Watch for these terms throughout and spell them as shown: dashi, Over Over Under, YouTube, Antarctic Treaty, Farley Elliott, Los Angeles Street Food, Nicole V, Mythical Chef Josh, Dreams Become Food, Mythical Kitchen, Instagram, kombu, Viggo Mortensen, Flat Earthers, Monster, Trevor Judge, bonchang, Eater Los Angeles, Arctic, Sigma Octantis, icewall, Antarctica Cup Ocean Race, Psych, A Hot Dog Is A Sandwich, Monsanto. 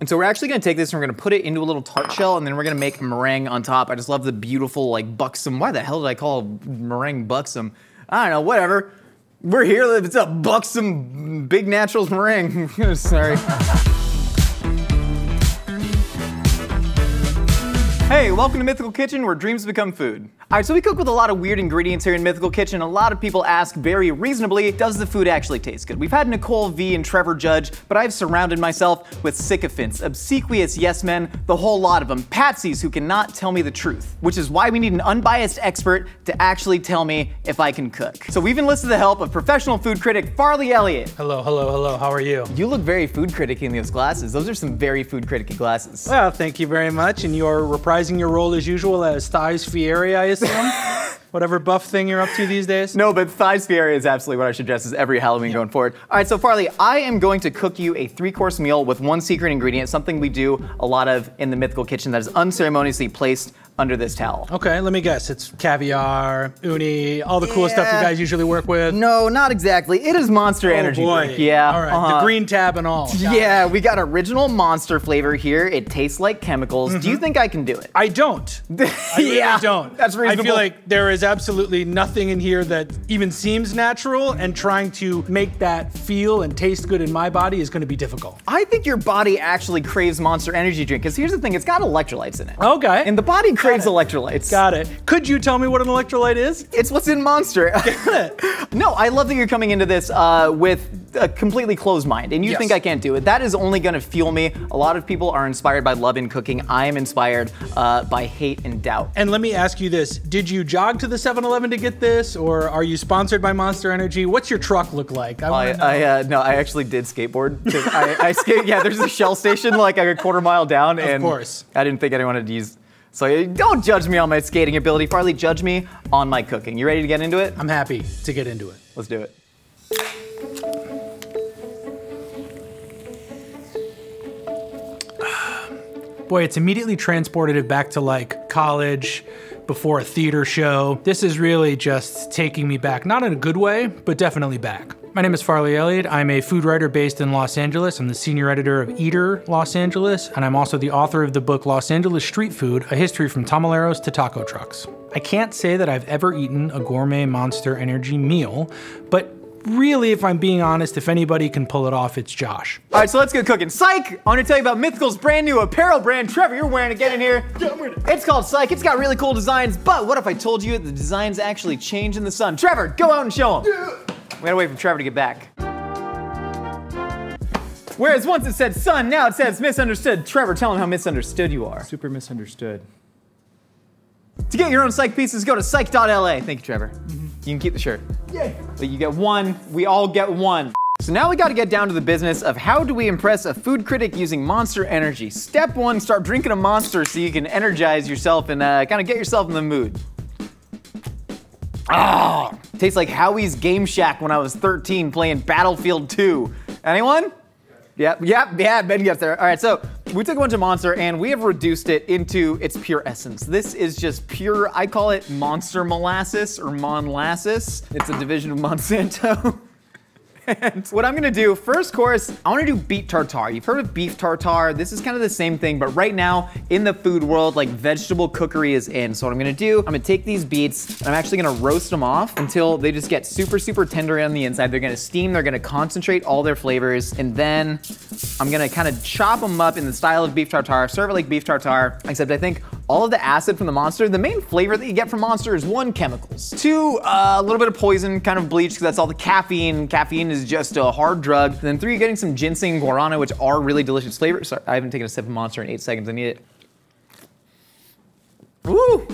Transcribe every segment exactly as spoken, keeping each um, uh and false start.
And so we're actually gonna take this and we're gonna put it into a little tart shell and then we're gonna make a meringue on top. I just love the beautiful, like, buxom. Why the hell did I call meringue buxom? I don't know, whatever. We're here, it's a buxom Big Naturals meringue. Sorry. Hey, welcome to Mythical Kitchen, where dreams become food. All right, so we cook with a lot of weird ingredients here in Mythical Kitchen. A lot of people ask, very reasonably, does the food actually taste good? We've had Nicole V and Trevor Judge, but I've surrounded myself with sycophants, obsequious yes men, the whole lot of them, patsies who cannot tell me the truth, which is why we need an unbiased expert to actually tell me if I can cook. So we've enlisted the help of professional food critic, Farley Elliott. Hello, hello, hello, how are you? You look very food critic-y in those glasses. Those are some very food critic-y glasses. Well, thank you very much, and your reprisal your role as usual as Thighs Fieri, I assume? Whatever buff thing you're up to these days? No, but Thighs Fieri is absolutely what I should dress as every Halloween, yeah, going forward. All right, so Farley, I am going to cook you a three-course meal with one secret ingredient, something we do a lot of in the Mythical Kitchen that is unceremoniously placed under this towel. Okay, let me guess. It's caviar, uni, all the cool, yeah, stuff you guys usually work with. No, not exactly. It is Monster, oh, energy boy, drink. Yeah. All right, uh-huh, the green tab and all. Got yeah, it. We got original Monster flavor here. It tastes like chemicals. Mm-hmm. Do you think I can do it? I don't. I really yeah, don't. That's reasonable. I feel like there is absolutely nothing in here that even seems natural, and trying to make that feel and taste good in my body is going to be difficult. I think your body actually craves Monster energy drink, because here's the thing, it's got electrolytes in it. Okay. And the body craves It. electrolytes. Got it. Could you tell me what an electrolyte is? It's what's in Monster. No, I love that you're coming into this uh, with a completely closed mind, and you, yes, think I can't do it. That is only gonna fuel me. A lot of people are inspired by love and cooking. I am inspired uh, by hate and doubt. And let me ask you this. Did you jog to the seven eleven to get this, or are you sponsored by Monster Energy? What's your truck look like? I, I, I uh, No, I actually did skateboard. I, I skate, yeah, there's a Shell station like a quarter mile down, of and course. I didn't think anyone had used. So don't judge me on my skating ability, Farley, judge me on my cooking. You ready to get into it? I'm happy to get into it. Let's do it. Boy, it's immediately transported back to like college, before a theater show. This is really just taking me back, not in a good way, but definitely back. My name is Farley Elliott. I'm a food writer based in Los Angeles. I'm the senior editor of Eater Los Angeles, and I'm also the author of the book Los Angeles Street Food, A History from Tamaleros to Taco Trucks. I can't say that I've ever eaten a gourmet Monster Energy meal, but really, if I'm being honest, if anybody can pull it off, it's Josh. All right, so let's get cooking. Psych! I want to tell you about Mythical's brand new apparel brand. Trevor, you're wearing it. Get in here. Yeah, I'm wearing it. It's called Psych. It's got really cool designs, but what if I told you the designs actually change in the sun? Trevor, go out and show them. Yeah. We gotta wait for Trevor to get back. Whereas once it said sun, now it says misunderstood. Trevor, tell him how misunderstood you are. Super misunderstood. To get your own Psych pieces, go to psych dot L A. Thank you, Trevor. Mm-hmm. You can keep the shirt. Yay! You get one, we all get one. So now we gotta get down to the business of how do we impress a food critic using Monster Energy. Step one, start drinking a Monster so you can energize yourself and uh, kinda get yourself in the mood. Ah! Tastes like Howie's Game Shack when I was thirteen playing Battlefield two. Anyone? Yep, yep, yeah, Ben gets there. All right, so we took a bunch of Monster and we have reduced it into its pure essence. This is just pure, I call it Monster Molasses or Monlasses. It's a division of Monsanto. And what I'm gonna do, first course, I wanna do beef tartare. You've heard of beef tartare. This is kind of the same thing, but right now in the food world, like vegetable cookery is in. So what I'm gonna do, I'm gonna take these beets and I'm actually gonna roast them off until they just get super, super tender on the inside. They're gonna steam, they're gonna concentrate all their flavors. And then I'm gonna kind of chop them up in the style of beef tartare, serve it like beef tartare, except I think all of the acid from the Monster, the main flavor that you get from Monster is one, chemicals. Two, uh, a little bit of poison, kind of bleach, because that's all the caffeine. Caffeine is just a hard drug. And then three, you're getting some ginseng, guarana, which are really delicious flavors. Sorry, I haven't taken a sip of Monster in eight seconds, I need it. Woo!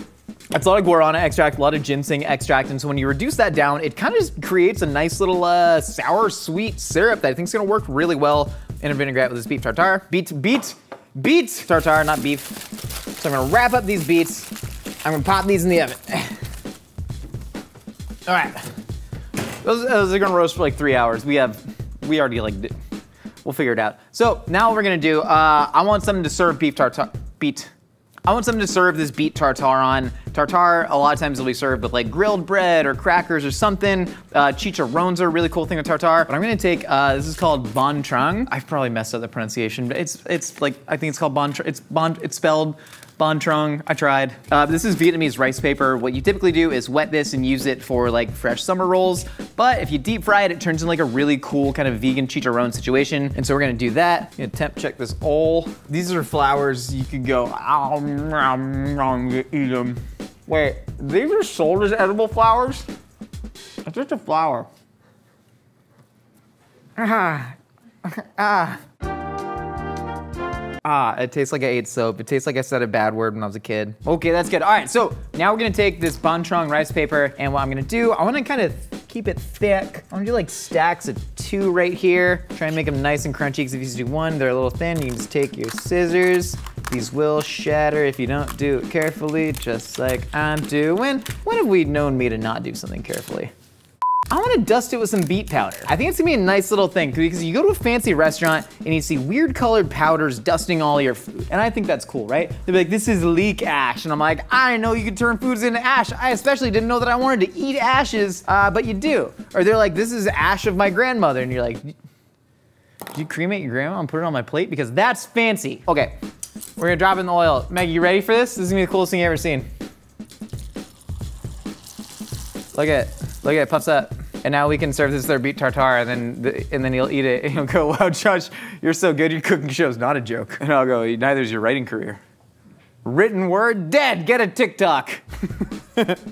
That's a lot of guarana extract, a lot of ginseng extract, and so when you reduce that down, it kind of just creates a nice little uh, sour, sweet syrup that I think is gonna work really well in a vinaigrette with this beef tartare. Beet, beet, beet tartare, not beef. So I'm gonna wrap up these beets. I'm gonna pop these in the oven. All right, those, those are gonna roast for like three hours. We have, we already like, we'll figure it out. So now what we're gonna do, uh, I want something to serve beef tartare, beet. I want something to serve this beet tartare on Tartare, a lot of times it'll be served with like grilled bread or crackers or something. Uh, chicharrones are a really cool thing with tartare. But I'm gonna take, uh, this is called bonchang. I've probably messed up the pronunciation, but it's it's like, I think it's called bonchang, it's, bon, it's spelled bonchang, I tried. Uh, this is Vietnamese rice paper. What you typically do is wet this and use it for like fresh summer rolls. But if you deep fry it, it turns into like a really cool kind of vegan chicharron situation. And so we're gonna do that. I'm gonna temp check this all. These are flowers you could go, I'm gonna eat them. Wait, these are sold as edible flowers? It's just a flower. Ah, ah. Ah, it tastes like I ate soap. It tastes like I said a bad word when I was a kid. Okay, that's good. All right, so now we're gonna take this bonchang rice paper, and what I'm gonna do, I wanna kind of keep it thick. I'm gonna do like stacks of two right here. Try and make them nice and crunchy, because if you just do one, they're a little thin. You can just take your scissors. These will shatter if you don't do it carefully, just like I'm doing. When have we known me to not do something carefully? I wanna dust it with some beet powder. I think it's gonna be a nice little thing, because you go to a fancy restaurant and you see weird colored powders dusting all your food. And I think that's cool, right? They'll be like, this is leek ash. And I'm like, I didn't know you could turn foods into ash. I especially didn't know that I wanted to eat ashes, uh, but you do. Or they're like, this is ash of my grandmother. And you're like, did you cremate your grandma and put it on my plate? Because that's fancy. Okay, we're gonna drop it in the oil. Maggie, you ready for this? This is gonna be the coolest thing you've ever seen. Look at it, look at it, puffs up. And now we can serve this with our beet tartare, and then the, and then he'll eat it, and he'll go, wow, Josh, you're so good, your cooking show's not a joke. And I'll go, neither is your writing career. Written word, dead, get a TikTok.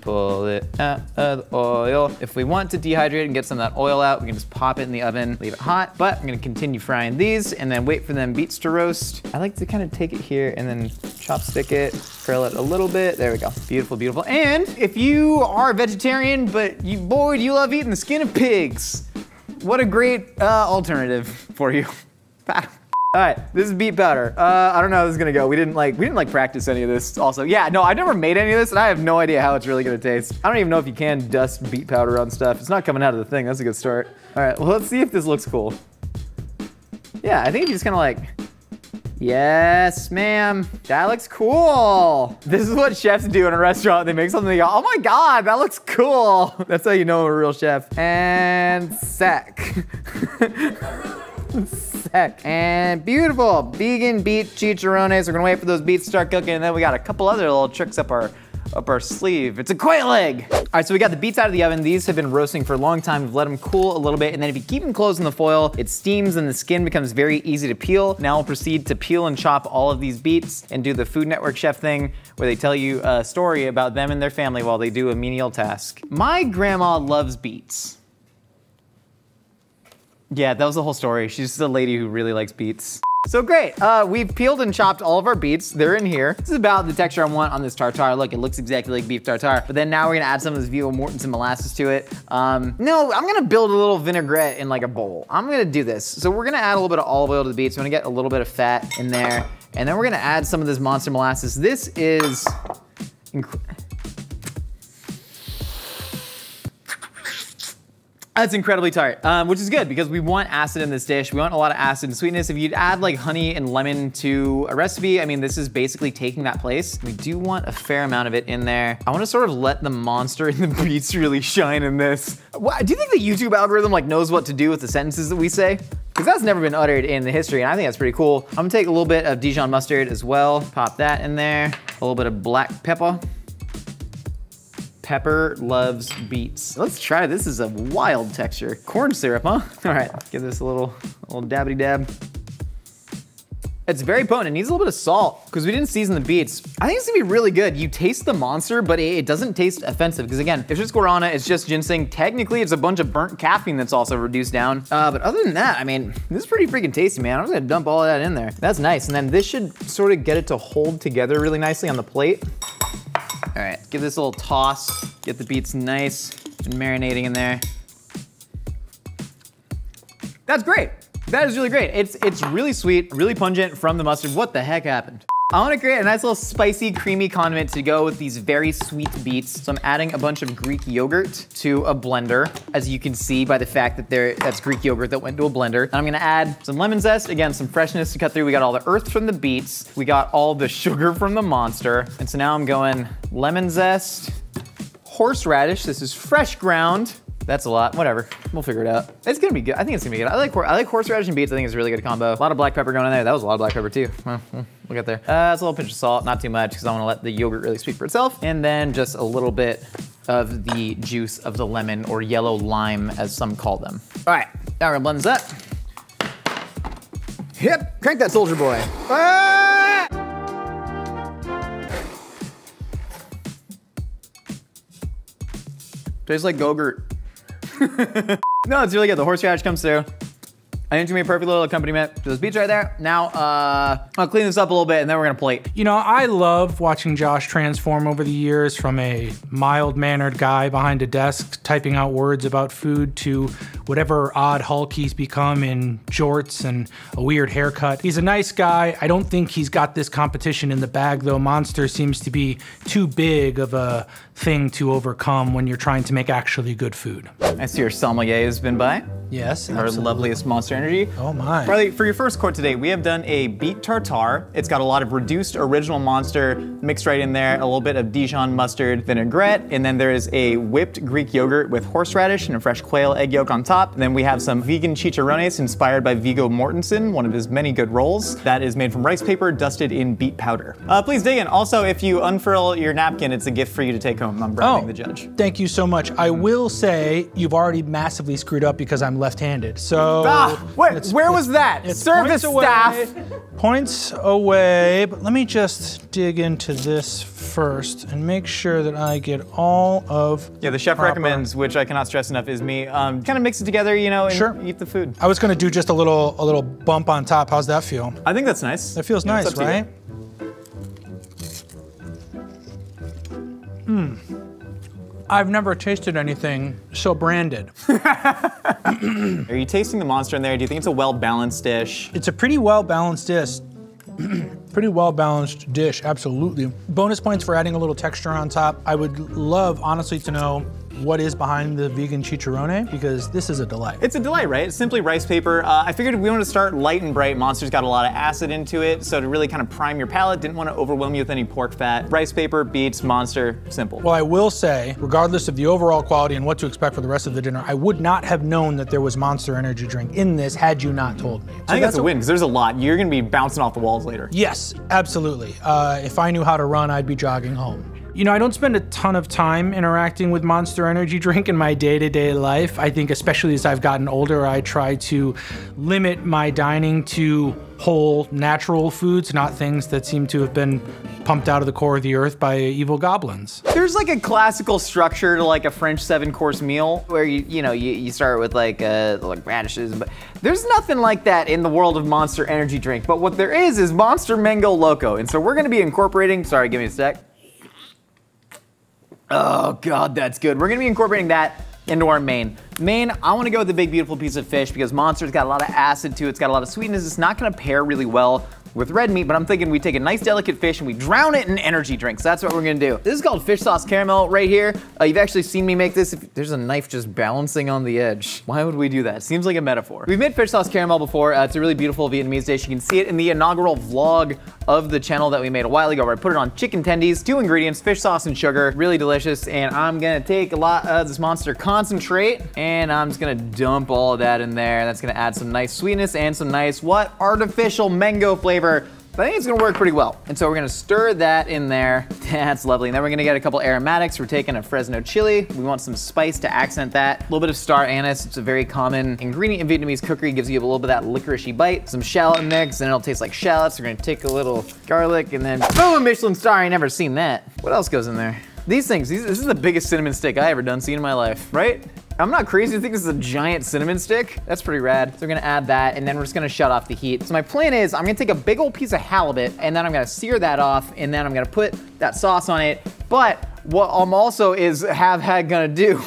Pull it out of the oil. If we want to dehydrate and get some of that oil out, we can just pop it in the oven, leave it hot. But I'm gonna continue frying these, and then wait for them beets to roast. I like to kind of take it here and then chopstick it, curl it a little bit. There we go, beautiful, beautiful. And if you are a vegetarian, but you, boy, do you love eating the skin of pigs. What a great uh, alternative for you. All right, this is beet powder. Uh, I don't know how this is gonna go. We didn't like, we didn't like practice any of this also. Yeah, no, I've never made any of this, and I have no idea how it's really gonna taste. I don't even know if you can dust beet powder on stuff. It's not coming out of the thing, that's a good start. All right, well, let's see if this looks cool. Yeah, I think if you just kinda like, yes, ma'am. That looks cool. This is what chefs do in a restaurant. They make something, they go, oh my God, that looks cool. That's how you know I'm a real chef. And sack. Sack. And beautiful, vegan beet chicharrones. We're gonna wait for those beets to start cooking, and then we got a couple other little tricks up our up our sleeve. It's a quail egg. All right, so we got the beets out of the oven. These have been roasting for a long time. We've let them cool a little bit, and then if you keep them closed in the foil, it steams and the skin becomes very easy to peel. Now we'll proceed to peel and chop all of these beets and do the Food Network chef thing where they tell you a story about them and their family while they do a menial task. My grandma loves beets. Yeah, that was the whole story. She's just a lady who really likes beets. So great, uh, we've peeled and chopped all of our beets. They're in here. This is about the texture I want on this tartare. Look, it looks exactly like beef tartare, but then now we're gonna add some of this Viggo Mortensen molasses to it. Um, no, I'm gonna build a little vinaigrette in like a bowl. I'm gonna do this. So we're gonna add a little bit of olive oil to the beets. I'm gonna get a little bit of fat in there, and then we're gonna add some of this Monster molasses. This is inc- That's incredibly tart, um, which is good because we want acid in this dish. We want a lot of acid and sweetness. If you'd add like honey and lemon to a recipe, I mean, this is basically taking that place. We do want a fair amount of it in there. I wanna sort of let the monster in the beets really shine in this. What, do you think the YouTube algorithm like knows what to do with the sentences that we say? Because that's never been uttered in the history, and I think that's pretty cool. I'm gonna take a little bit of Dijon mustard as well. Pop that in there. A little bit of black pepper. Pepper loves beets. Let's try, this is a wild texture. Corn syrup, huh? All right, give this a little, a little dabbity dab. It's very potent, it needs a little bit of salt because we didn't season the beets. I think it's gonna be really good. You taste the monster, but it doesn't taste offensive because again, it's just guarana, it's just ginseng. Technically, it's a bunch of burnt caffeine that's also reduced down. Uh, but other than that, I mean, this is pretty freaking tasty, man. I'm just gonna dump all of that in there. That's nice, and then this should sort of get it to hold together really nicely on the plate. All right, give this a little toss, get the beets nice and marinating in there. That's great. That is really great. It's, it's really sweet, really pungent from the mustard. What the heck happened? I wanna create a nice little spicy, creamy condiment to go with these very sweet beets. So I'm adding a bunch of Greek yogurt to a blender, as you can see by the fact that there that's Greek yogurt that went to a blender. And I'm gonna add some lemon zest, again, some freshness to cut through. We got all the earth from the beets. We got all the sugar from the Monster. And so now I'm going lemon zest, horseradish. This is fresh ground. That's a lot, whatever, we'll figure it out. It's gonna be good, I think it's gonna be good. I like I like horseradish and beets, I think it's a really good combo. A lot of black pepper going in there, that was a lot of black pepper too. We'll get there. Uh, that's a little pinch of salt, not too much, because I wanna let the yogurt really speak for itself. And then just a little bit of the juice of the lemon, or yellow lime, as some call them. All right, now we're gonna blend this up. Yep, crank that soldier boy. Ah! Tastes like Go-Gurt. No, it's really good. The horseradish comes through. I think it's gonna be a perfect little accompaniment to this beach right there. Now, uh, I'll clean this up a little bit and then we're gonna plate. You know, I love watching Josh transform over the years from a mild-mannered guy behind a desk typing out words about food to whatever odd hulk he's become in jorts and a weird haircut. He's a nice guy. I don't think he's got this competition in the bag though. Monster seems to be too big of a thing to overcome when you're trying to make actually good food. I see your sommelier has been by. Yes, our absolutely. Loveliest Monster Energy. Oh my. Farley, for your first court today, we have done a beet tartare. It's got a lot of reduced original Monster mixed right in there, a little bit of Dijon mustard vinaigrette, and then there is a whipped Greek yogurt with horseradish and a fresh quail egg yolk on top. And then we have some vegan chicharrones inspired by Viggo Mortensen, one of his many good rolls, that is made from rice paper dusted in beet powder. Uh, please dig in. Also, if you unfurl your napkin, it's a gift for you to take home. I'm bribing oh, the judge. Thank you so much. I will say you've already massively screwed up because I'm left-handed, so. Ah, wait, it's, where it's, was that? Service points staff. Away, points away, but let me just dig into this first and make sure that I get all of. Yeah, the chef proper. Recommends, which I cannot stress enough, is me. Um, kind of mix it together, you know, and sure. Eat the food. I was gonna do just a little, a little bump on top. How's that feel? I think that's nice. That feels yeah, nice, right? Hmm. I've never tasted anything so branded. Are you tasting the Monster in there? Do you think it's a well-balanced dish? It's a pretty well-balanced dish. Pretty well-balanced dish, absolutely. Bonus points for adding a little texture on top. I would love, honestly, to know what is behind the vegan chicharrone, because this is a delight. It's a delight, right? It's simply rice paper. Uh, I figured we wanted to start light and bright. Monster's got a lot of acid into it, so to really kind of prime your palate, didn't want to overwhelm you with any pork fat. Rice paper, beets, Monster, simple. Well, I will say, regardless of the overall quality and what to expect for the rest of the dinner, I would not have known that there was Monster Energy drink in this had you not told me. So I think that's, that's a win, because there's a lot. You're gonna be bouncing off the walls later. Yes, absolutely. Uh, if I knew how to run, I'd be jogging home. You know, I don't spend a ton of time interacting with Monster Energy drink in my day-to-day life. I think especially as I've gotten older, I try to limit my dining to whole natural foods, not things that seem to have been pumped out of the core of the earth by evil goblins. There's like a classical structure to like a French seven course meal where you you know, you, you start with like uh, like radishes, but there's nothing like that in the world of Monster Energy drink. But what there is is Monster Mango Loco. And so we're gonna be incorporating, sorry, give me a sec. Oh God, that's good. We're gonna be incorporating that into our main. Main, I wanna go with the big, beautiful piece of fish because Monster's got a lot of acid to it. It's got a lot of sweetness. It's not gonna pair really well with red meat, but I'm thinking we take a nice delicate fish and we drown it in energy drinks. That's what we're gonna do. This is called fish sauce caramel right here. Uh, you've actually seen me make this. If, there's a knife just balancing on the edge. Why would we do that? Seems like a metaphor. We've made fish sauce caramel before. Uh, it's a really beautiful Vietnamese dish. You can see it in the inaugural vlog of the channel that we made a while ago, where I put it on chicken tendies, two ingredients, fish sauce and sugar, really delicious. And I'm gonna take a lot of this Monster concentrate and I'm just gonna dump all of that in there. That's gonna add some nice sweetness and some nice, what? Artificial mango flavor. But I think it's gonna work pretty well. And so we're gonna stir that in there. That's lovely. And then we're gonna get a couple aromatics. We're taking a Fresno chili. We want some spice to accent that. A little bit of star anise. It's a very common ingredient in Vietnamese cookery. Gives you a little bit of that licoricey bite. Some shallot mix, and it'll taste like shallots. We're gonna take a little garlic and then boom, Michelin star. I ain't never seen that. What else goes in there? These things, these, this is the biggest cinnamon stick I ever done seen in my life, right? I'm not crazy to think this is a giant cinnamon stick. That's pretty rad. So we're gonna add that and then we're just gonna shut off the heat. So my plan is I'm gonna take a big old piece of halibut and then I'm gonna sear that off and then I'm gonna put that sauce on it. But what I'm also is have had gonna do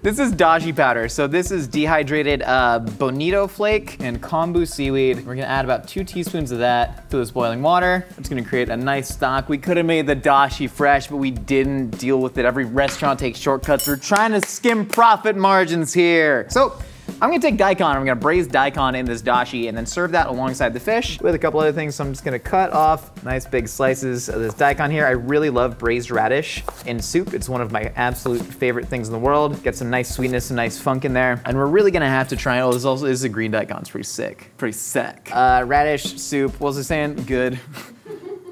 This is dashi powder. So this is dehydrated uh, bonito flake and kombu seaweed. We're gonna add about two teaspoons of that to this boiling water. It's gonna create a nice stock. We could have made the dashi fresh, but we didn't deal with it. Every restaurant takes shortcuts. We're trying to skim profit margins here. So I'm gonna take daikon, I'm gonna braise daikon in this dashi and then serve that alongside the fish with a couple other things. So I'm just gonna cut off nice big slices of this daikon here. I really love braised radish in soup. It's one of my absolute favorite things in the world. Get some nice sweetness, some nice funk in there. And we're really gonna have to try, oh, this also this is a green daikon, it's pretty sick. Pretty sick. Uh, radish soup, what was I saying? Good.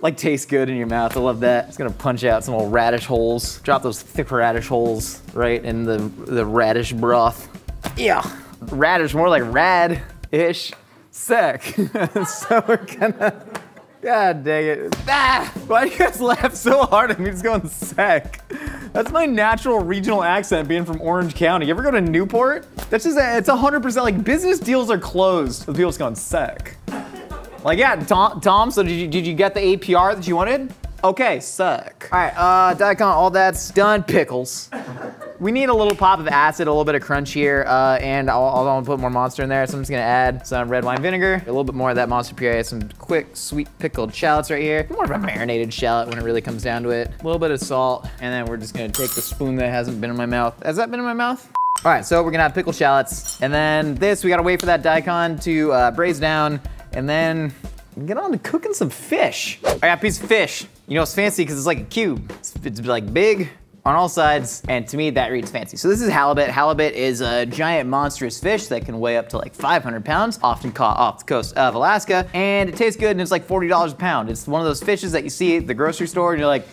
Like tastes good in your mouth, I love that. It's gonna punch out some old radish holes. Drop those thick radish holes right in the, the radish broth. Yeah. Radish, more like rad-ish, sick. So we're gonna, god dang it. Ah! Why do you guys laugh so hard at me just going sick? That's my natural regional accent being from Orange County. You ever go to Newport? That's just, a, it's one hundred percent like business deals are closed with people just going sick. Like yeah, Tom, Tom so did you, did you get the A P R that you wanted? Okay, suck. All right, uh, daikon, all that's done. Pickles. We need a little pop of acid, a little bit of crunch here, uh, and I'll, I'll, I'll put more Monster in there. So I'm just gonna add some red wine vinegar, a little bit more of that Monster puree, some quick, sweet pickled shallots right here. More of a marinated shallot when it really comes down to it. A little bit of salt, and then we're just gonna take the spoon that hasn't been in my mouth. Has that been in my mouth? All right, so we're gonna have pickled shallots, and then this, we gotta wait for that daikon to uh, braise down, and then get on to cooking some fish. I got a piece of fish. You know, it's fancy because it's like a cube. It's, it's like big on all sides, and to me, that reads fancy. So this is halibut. Halibut is a giant, monstrous fish that can weigh up to like five hundred pounds, often caught off the coast of Alaska, and it tastes good, and it's like forty dollars a pound. It's one of those fishes that you see at the grocery store, and you're like,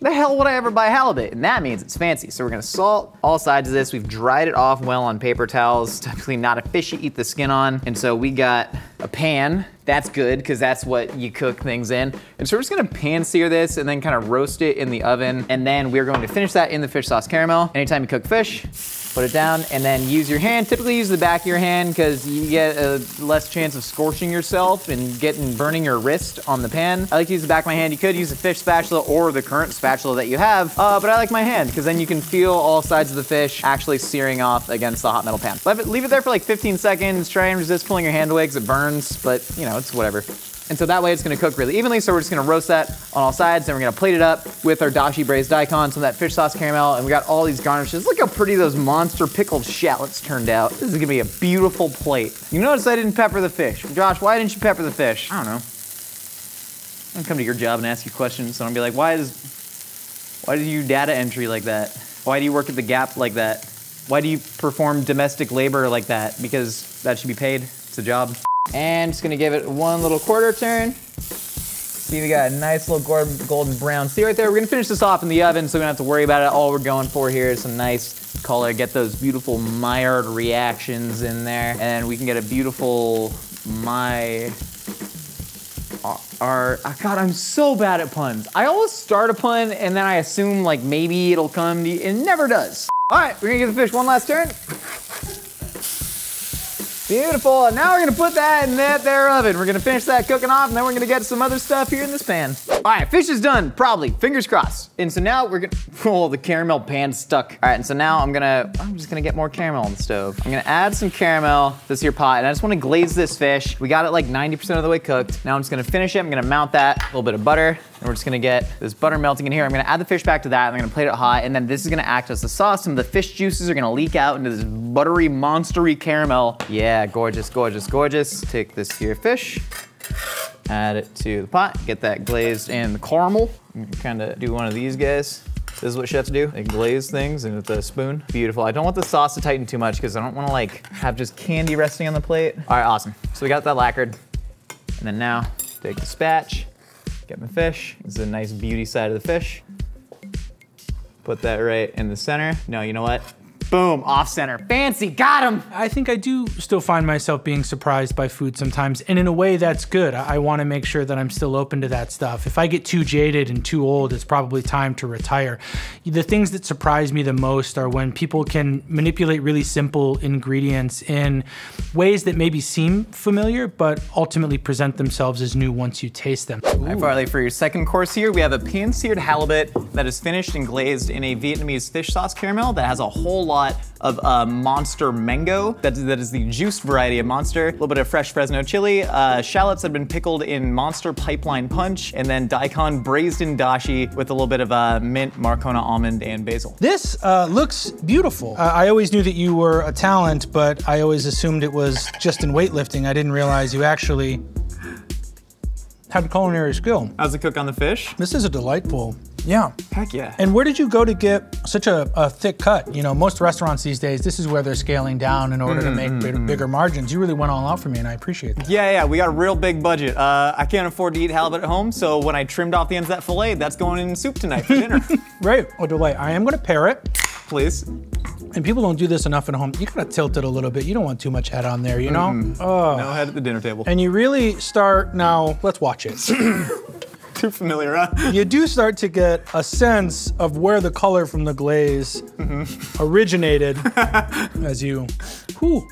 the hell would I ever buy halibut? And that means it's fancy. So we're gonna salt all sides of this. We've dried it off well on paper towels. It's definitely not a fish you eat the skin on. And so we got a pan. That's good, because that's what you cook things in. And so we're just gonna pan sear this and then kind of roast it in the oven. And then we're going to finish that in the fish sauce caramel. Anytime you cook fish, put it down and then use your hand. Typically use the back of your hand because you get a less chance of scorching yourself and getting burning your wrist on the pan. I like to use the back of my hand. You could use a fish spatula or the current spatula that you have, uh, but I like my hand because then you can feel all sides of the fish actually searing off against the hot metal pan. Leave it, leave it there for like fifteen seconds. Try and resist pulling your hand away because it burns, but you know, it's whatever. And so that way it's gonna cook really evenly, so we're just gonna roast that on all sides, then we're gonna plate it up with our dashi braised daikon, some of that fish sauce caramel, and we got all these garnishes. Look how pretty those Monster pickled shallots turned out. This is gonna be a beautiful plate. You notice I didn't pepper the fish. Josh, why didn't you pepper the fish? I don't know. I'm gonna come to your job and ask you questions, so I'm gonna be like, why does, why do you do data entry like that? Why do you work at the Gap like that? Why do you perform domestic labor like that? Because that should be paid, it's a job. And just gonna give it one little quarter turn. See, we got a nice little golden brown. See right there, we're gonna finish this off in the oven, so we don't have to worry about it. All we're going for here is some nice color, get those beautiful Maillard reactions in there, and we can get a beautiful my. Are, oh God, I'm so bad at puns. I always start a pun and then I assume like maybe it'll come to you. It never does. All right, we're gonna give the fish one last turn. Beautiful, and now we're gonna put that in that there oven. We're gonna finish that cooking off, and then we're gonna get some other stuff here in this pan. All right, fish is done, probably, fingers crossed. And so now we're gonna, oh, the caramel pan's stuck. All right, and so now I'm gonna, I'm just gonna get more caramel on the stove. I'm gonna add some caramel to this here pot, and I just wanna glaze this fish. We got it like ninety percent of the way cooked. Now I'm just gonna finish it, I'm gonna mount that, a little bit of butter, and we're just gonna get this butter melting in here. I'm gonna add the fish back to that, and I'm gonna plate it hot, and then this is gonna act as the sauce. Some of the fish juices are gonna leak out into this buttery, monstery caramel. Yeah. Yeah, gorgeous, gorgeous, gorgeous. Take this here fish, add it to the pot, get that glazed in the caramel. You can kinda do one of these guys. This is what chefs do. They glaze things and with a spoon. Beautiful. I don't want the sauce to tighten too much because I don't wanna like have just candy resting on the plate. All right, awesome. So we got that lacquered. And then now, take the spatch, get my fish. This is a nice beauty side of the fish. Put that right in the center. No, you know what? Boom, off center, fancy, got him. I think I do still find myself being surprised by food sometimes, and in a way that's good. I wanna make sure that I'm still open to that stuff. If I get too jaded and too old, it's probably time to retire. The things that surprise me the most are when people can manipulate really simple ingredients in ways that maybe seem familiar, but ultimately present themselves as new once you taste them. All right, Farley, for your second course here, we have a pan-seared halibut that is finished and glazed in a Vietnamese fish sauce caramel that has a whole lot lot of uh, Monster mango. That, that is the juice variety of Monster. A little bit of fresh Fresno chili, uh, shallots that have been pickled in Monster pipeline punch, and then daikon braised in dashi with a little bit of uh, mint, Marcona almond, and basil. This uh, looks beautiful. Uh, I always knew that you were a talent, but I always assumed it was just in weightlifting. I didn't realize you actually had culinary skill. I was a cook on the fish. This is a delightful. Yeah. Heck yeah. And where did you go to get such a, a thick cut? You know, most restaurants these days, this is where they're scaling down in order mm-hmm. to make bigger, bigger margins. You really went all out for me, and I appreciate that. Yeah, yeah, we got a real big budget. Uh, I can't afford to eat halibut at home, so when I trimmed off the ends of that fillet, that's going in soup tonight for dinner. Right, oh delight. I am gonna pair it. Please. And people don't do this enough at home. You gotta tilt it a little bit. You don't want too much head on there, you know? Mm-hmm. Oh. No head at the dinner table. And you really start, now, let's watch it. Too familiar, huh? You do start to get a sense of where the color from the glaze mm-hmm. originated as you, whew.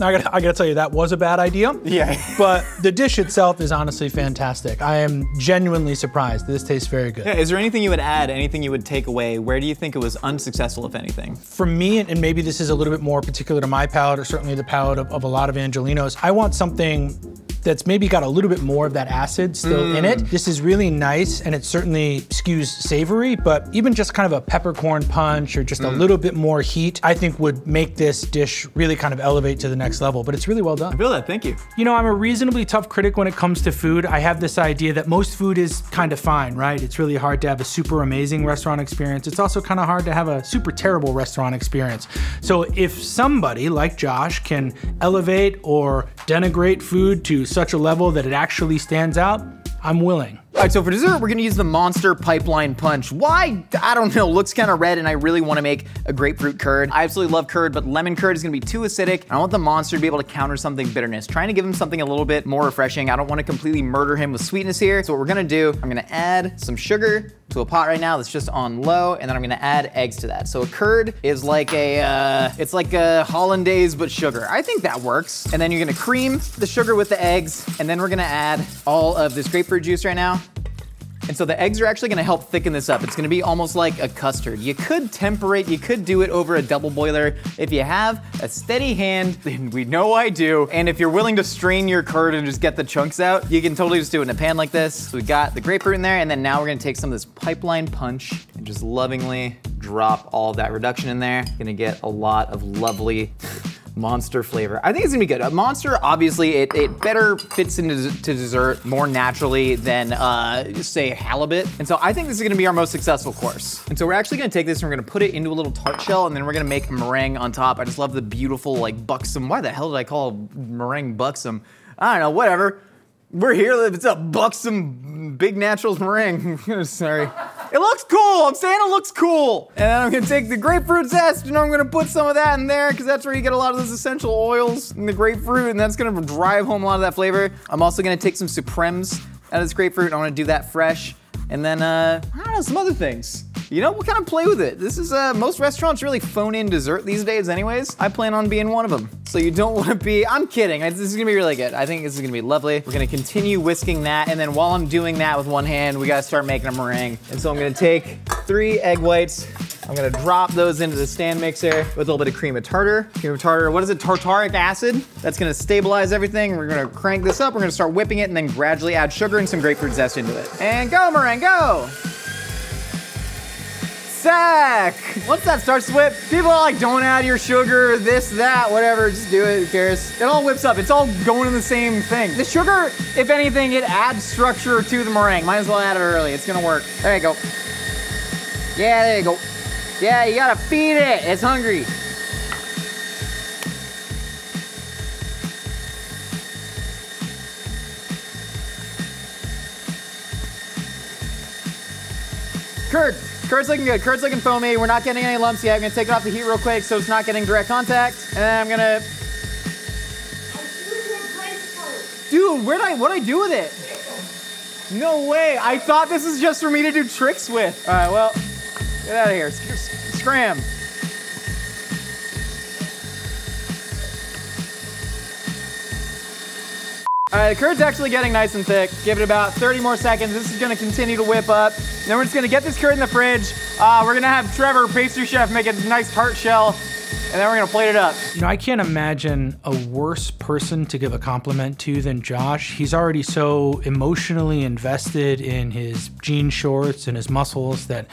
Now I gotta, I gotta tell you, that was a bad idea. Yeah. But the dish itself is honestly fantastic. I am genuinely surprised. This tastes very good. Yeah, is there anything you would add, anything you would take away? Where do you think it was unsuccessful, if anything? For me, and maybe this is a little bit more particular to my palate, or certainly the palate of, of a lot of Angelinos, I want something that's maybe got a little bit more of that acid still mm. in it. This is really nice, and it certainly skews savory, but even just kind of a peppercorn punch or just mm. a little bit more heat, I think would make this dish really kind of elevate to the next level, but it's really well done. I feel that, thank you. You know, I'm a reasonably tough critic when it comes to food. I have this idea that most food is kind of fine, right? It's really hard to have a super amazing restaurant experience. It's also kind of hard to have a super terrible restaurant experience. So if somebody like Josh can elevate or denigrate food to such a level that it actually stands out, I'm willing. All right, so for dessert, we're gonna use the Monster Pipeline Punch. Why? I don't know, looks kinda red, and I really wanna make a grapefruit curd. I absolutely love curd, but lemon curd is gonna be too acidic. I want the Monster to be able to counter something bitterness, trying to give him something a little bit more refreshing. I don't wanna completely murder him with sweetness here. So what we're gonna do, I'm gonna add some sugar to a pot right now that's just on low, and then I'm gonna add eggs to that. So a curd is like a, uh, it's like a hollandaise, but sugar. I think that works. And then you're gonna cream the sugar with the eggs, and then we're gonna add all of this grapefruit juice right now. And so the eggs are actually gonna help thicken this up. It's gonna be almost like a custard. You could temper it, you could do it over a double boiler. If you have a steady hand, and we know I do, and if you're willing to strain your curd and just get the chunks out, you can totally just do it in a pan like this. So we got the grapefruit in there, and then now we're gonna take some of this pipeline punch and just lovingly drop all that reduction in there. Gonna get a lot of lovely Monster flavor. I think it's gonna be good. A Monster, obviously, it, it better fits into to dessert more naturally than, uh, say, halibut. And so I think this is gonna be our most successful course. And so we're actually gonna take this and we're gonna put it into a little tart shell, and then we're gonna make a meringue on top. I just love the beautiful, like, buxom. Why the hell did I call meringue buxom? I don't know, whatever. We're here, it's a buxom Big Naturals meringue. Sorry. It looks cool, I'm saying it looks cool. And then I'm gonna take the grapefruit zest and I'm gonna put some of that in there because that's where you get a lot of those essential oils in the grapefruit, and that's gonna drive home a lot of that flavor. I'm also gonna take some Supremes out of this grapefruit, and I wanna do that fresh. And then, uh, I don't know, some other things. You know, we'll kind of play with it. This is, uh, most restaurants really phone in dessert these days anyways. I plan on being one of them. So you don't want to be, I'm kidding. I, this is gonna be really good. I think this is gonna be lovely. We're gonna continue whisking that. And then while I'm doing that with one hand, we gotta start making a meringue. And so I'm gonna take three egg whites. I'm gonna drop those into the stand mixer with a little bit of cream of tartar. Cream of tartar, what is it? Tartaric acid. That's gonna stabilize everything. We're gonna crank this up. We're gonna start whipping it and then gradually add sugar and some grapefruit zest into it. And go, meringue, go! Sack. Once that starts to whip, people are like, don't add your sugar, this, that, whatever, just do it, who cares? It all whips up, it's all going in the same thing. The sugar, if anything, it adds structure to the meringue. Might as well add it early, it's gonna work. There you go. Yeah, there you go. Yeah, you gotta feed it, it's hungry. Curd. Curd's looking good, curd's looking foamy. We're not getting any lumps yet. I'm gonna take it off the heat real quick so it's not getting direct contact. And then I'm gonna... Dude, where'd I, what'd I do with it? No way, I thought this was just for me to do tricks with. All right, well, get out of here, scram. All right, the curds actually getting nice and thick. Give it about thirty more seconds. This is gonna continue to whip up. And then we're just gonna get this curd in the fridge. Uh, we're gonna have Trevor, pastry chef, make a nice tart shell. And then we're gonna plate it up. You know, I can't imagine a worse person to give a compliment to than Josh. He's already so emotionally invested in his jean shorts and his muscles that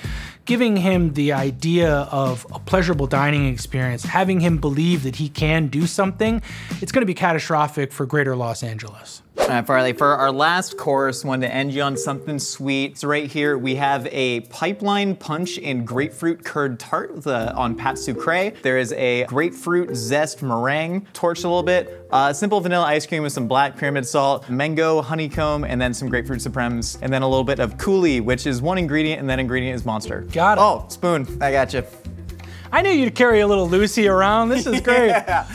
giving him the idea of a pleasurable dining experience, having him believe that he can do something, it's gonna be catastrophic for Greater Los Angeles. All right, Farley, for our last course, wanted to end you on something sweet. So right here, we have a pipeline punch and grapefruit curd tart with a, on pâte sucrée. There is a grapefruit zest meringue, torched a little bit, uh, simple vanilla ice cream with some black pyramid salt, mango, honeycomb, and then some grapefruit supremes, and then a little bit of coulis, which is one ingredient, and that ingredient is Monster. Got it. Oh, spoon, I got you. I knew you'd carry a little Lucy around. This is great. Yeah.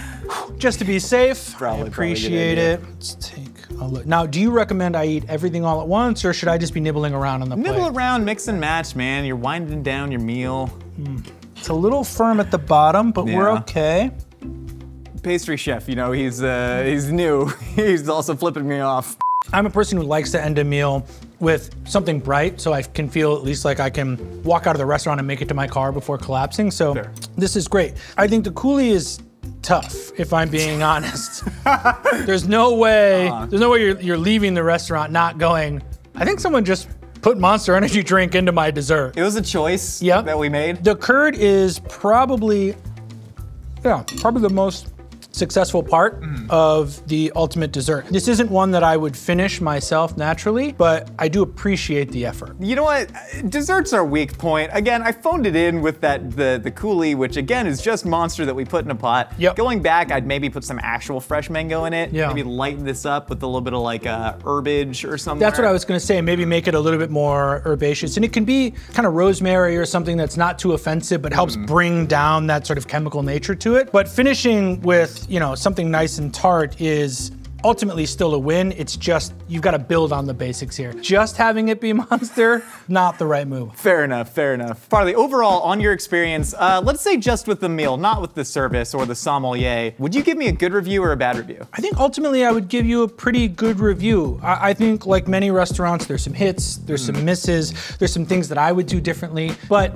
Just to be safe, probably, I appreciate it. Let's take a look. Now, do you recommend I eat everything all at once, or should I just be nibbling around on the plate? Nibble around, mix and match, man. You're winding down your meal. Mm. It's a little firm at the bottom, but yeah, we're okay. Pastry chef, you know, he's uh, he's new. He's also flipping me off. I'm a person who likes to end a meal with something bright, so I can feel at least like I can walk out of the restaurant and make it to my car before collapsing, so fair. This is great. I think the coulis is tough, if I'm being honest. There's no way, uh, there's no way you're, you're leaving the restaurant not going, I think someone just put Monster Energy drink into my dessert. It was a choice yep. that we made. The curd is probably, yeah, probably the most successful part mm. of the ultimate dessert. This isn't one that I would finish myself naturally, but I do appreciate the effort. You know what? Desserts are a weak point. Again, I phoned it in with that the, the coulis, which again is just Monster that we put in a pot. Yep. Going back, I'd maybe put some actual fresh mango in it. Yeah. Maybe lighten this up with a little bit of like uh, herbage or something. That's what I was gonna say. Maybe make it a little bit more herbaceous. And it can be kind of rosemary or something that's not too offensive, but helps mm. bring down that sort of chemical nature to it. But finishing with, you know, something nice and tart is ultimately still a win. It's just, you've got to build on the basics here. Just having it be Monster, not the right move. Fair enough, fair enough. Farley, overall, on your experience, uh, let's say just with the meal, not with the service or the sommelier, would you give me a good review or a bad review? I think ultimately I would give you a pretty good review. I, I think like many restaurants, there's some hits, there's mm. some misses, there's some things that I would do differently. But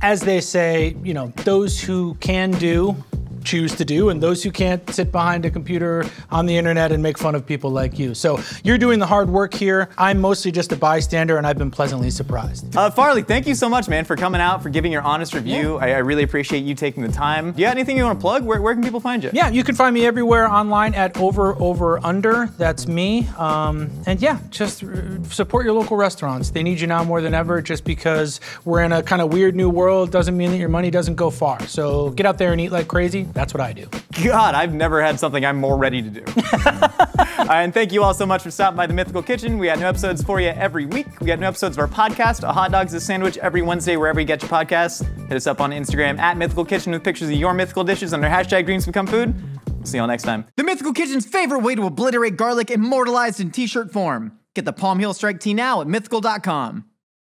as they say, you know, those who can do, choose to do, and those who can't sit behind a computer on the internet and make fun of people like you. So you're doing the hard work here. I'm mostly just a bystander, and I've been pleasantly surprised. Uh, Farley, thank you so much, man, for coming out, for giving your honest review. Yeah. I, I really appreciate you taking the time. Do you have anything you want to plug? Where, where can people find you? Yeah, you can find me everywhere online at Over Over Under. That's me. Um, and yeah, just support your local restaurants. They need you now more than ever. Just because we're in a kind of weird new world doesn't mean that your money doesn't go far. So get out there and eat like crazy. That's what I do. God, I've never had something I'm more ready to do. And thank you all so much for stopping by the Mythical Kitchen. We got new episodes for you every week. We got new episodes of our podcast, A Hot Dog Is A Sandwich, every Wednesday, wherever you get your podcasts. Hit us up on Instagram at Mythical Kitchen with pictures of your mythical dishes under hashtag Dreams Become Food. See y'all next time. The Mythical Kitchen's favorite way to obliterate garlic, immortalized in t-shirt form. Get the Palm Heel Strike tee now at mythical dot com.